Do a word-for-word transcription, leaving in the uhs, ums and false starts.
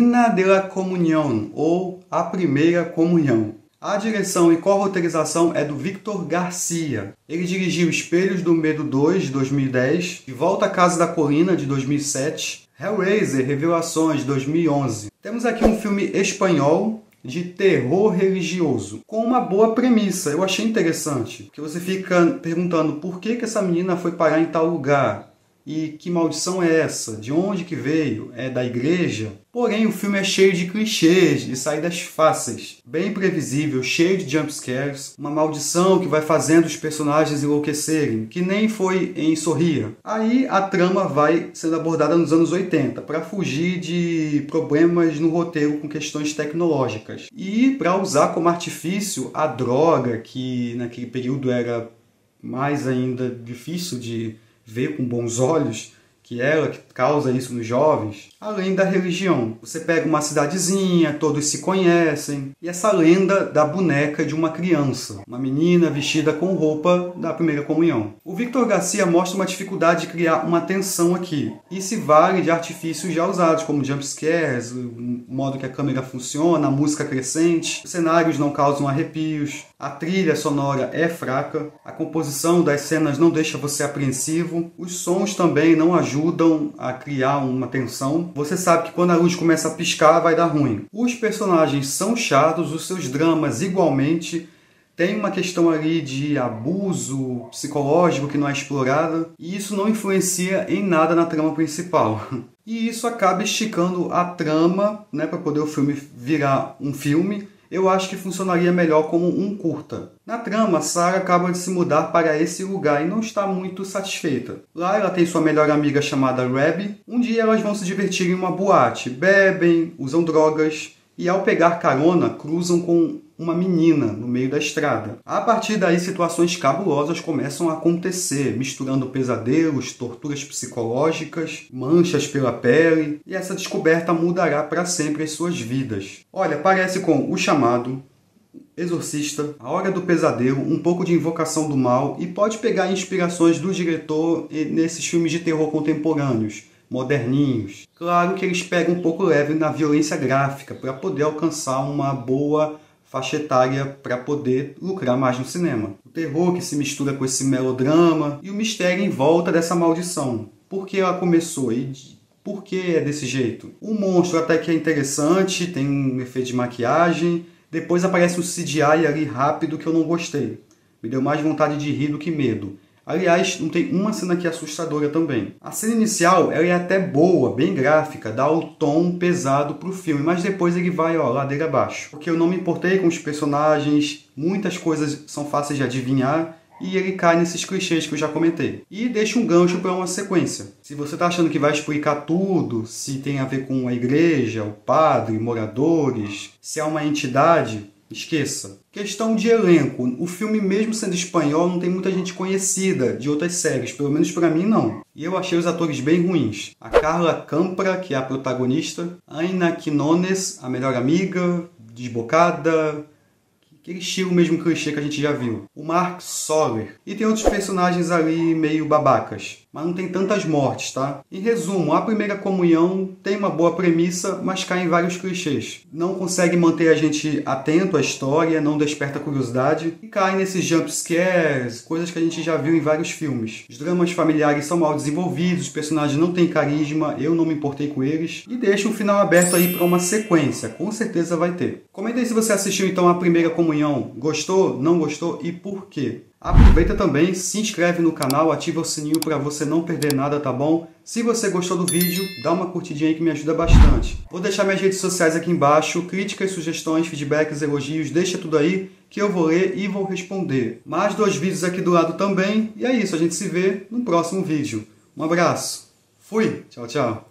Niña de la Comunión, ou A Primeira Comunhão. A direção e corroteirização é do Victor Garcia. Ele dirigiu Espelhos do Medo dois, de dois mil e dez, e Volta à Casa da Colina, de dois mil e sete, Hellraiser, Revelações, de dois mil e onze. Temos aqui um filme espanhol de terror religioso, com uma boa premissa. Eu achei interessante, porque você fica perguntando por que que essa menina foi parar em tal lugar, e que maldição é essa? De onde que veio? É da igreja? Porém, o filme é cheio de clichês, de saídas fáceis, bem previsível, cheio de jumpscares, uma maldição que vai fazendo os personagens enlouquecerem, que nem foi em Sorria. Aí a trama vai sendo abordada nos anos oitenta, para fugir de problemas no roteiro com questões tecnológicas. E para usar como artifício a droga, que naquele período era mais ainda difícil de vê com bons olhos, que ela que causa isso nos jovens, além da religião. Você pega uma cidadezinha, todos se conhecem, e essa lenda da boneca de uma criança, uma menina vestida com roupa da primeira comunhão. O Victor Garcia mostra uma dificuldade de criar uma tensão aqui, e se vale de artifícios já usados, como jumpscares, o modo que a câmera funciona, a música crescente, os cenários não causam arrepios, a trilha sonora é fraca, a composição das cenas não deixa você apreensivo, os sons também não ajudam a criar uma tensão. Você sabe que quando a luz começa a piscar vai dar ruim. Os personagens são chatos, os seus dramas igualmente. Tem uma questão ali de abuso psicológico que não é explorada, e isso não influencia em nada na trama principal. E isso acaba esticando a trama, né, para poder o filme virar um filme. Eu acho que funcionaria melhor como um curta. Na trama, Sarah acaba de se mudar para esse lugar e não está muito satisfeita. Lá ela tem sua melhor amiga chamada Reb. Um dia elas vão se divertir em uma boate, bebem, usam drogas e, ao pegar carona, cruzam com uma menina no meio da estrada. A partir daí, situações cabulosas começam a acontecer, misturando pesadelos, torturas psicológicas, manchas pela pele, e essa descoberta mudará para sempre as suas vidas. Olha, parece com O Chamado, Exorcista, A Hora do Pesadelo, um pouco de Invocação do Mal, e pode pegar inspirações do diretor nesses filmes de terror contemporâneos, moderninhos. Claro que eles pegam um pouco leve na violência gráfica, para poder alcançar uma boa faixa etária, para poder lucrar mais no cinema. O terror que se mistura com esse melodrama e o mistério em volta dessa maldição. Por que ela começou e por que é desse jeito? O monstro até que é interessante, tem um efeito de maquiagem. Depois aparece um C G I ali rápido que eu não gostei. Me deu mais vontade de rir do que medo. Aliás, não tem uma cena que é assustadora também. A cena inicial, ela é até boa, bem gráfica, dá o tom pesado pro filme, mas depois ele vai, ó, ladeira abaixo. Porque eu não me importei com os personagens, muitas coisas são fáceis de adivinhar, e ele cai nesses clichês que eu já comentei. E deixa um gancho para uma sequência. Se você tá achando que vai explicar tudo, se tem a ver com a igreja, o padre, moradores, se é uma entidade, esqueça. Questão de elenco. O filme, mesmo sendo espanhol, não tem muita gente conhecida de outras séries. Pelo menos pra mim, não. E eu achei os atores bem ruins. A Carla Campra, que é a protagonista. Aina Quinones, a melhor amiga. Desbocada. Aquele estilo mesmo clichê que a gente já viu. O Marc Soler. E tem outros personagens ali meio babacas. Mas não tem tantas mortes, tá? Em resumo, A Primeira Comunhão tem uma boa premissa, mas cai em vários clichês. Não consegue manter a gente atento à história, não desperta curiosidade. E cai nesses jumpscares, coisas que a gente já viu em vários filmes. Os dramas familiares são mal desenvolvidos, os personagens não têm carisma, eu não me importei com eles. E deixa o final aberto aí para uma sequência, com certeza vai ter. Comenta aí se você assistiu então A Primeira Comunhão. Gostou? Não gostou? E por quê? Aproveita também, se inscreve no canal, ativa o sininho para você não perder nada, tá bom? Se você gostou do vídeo, dá uma curtidinha aí que me ajuda bastante. Vou deixar minhas redes sociais aqui embaixo, críticas, sugestões, feedbacks, elogios, deixa tudo aí que eu vou ler e vou responder. Mais dois vídeos aqui do lado também, e é isso, a gente se vê no próximo vídeo. Um abraço, fui, tchau, tchau.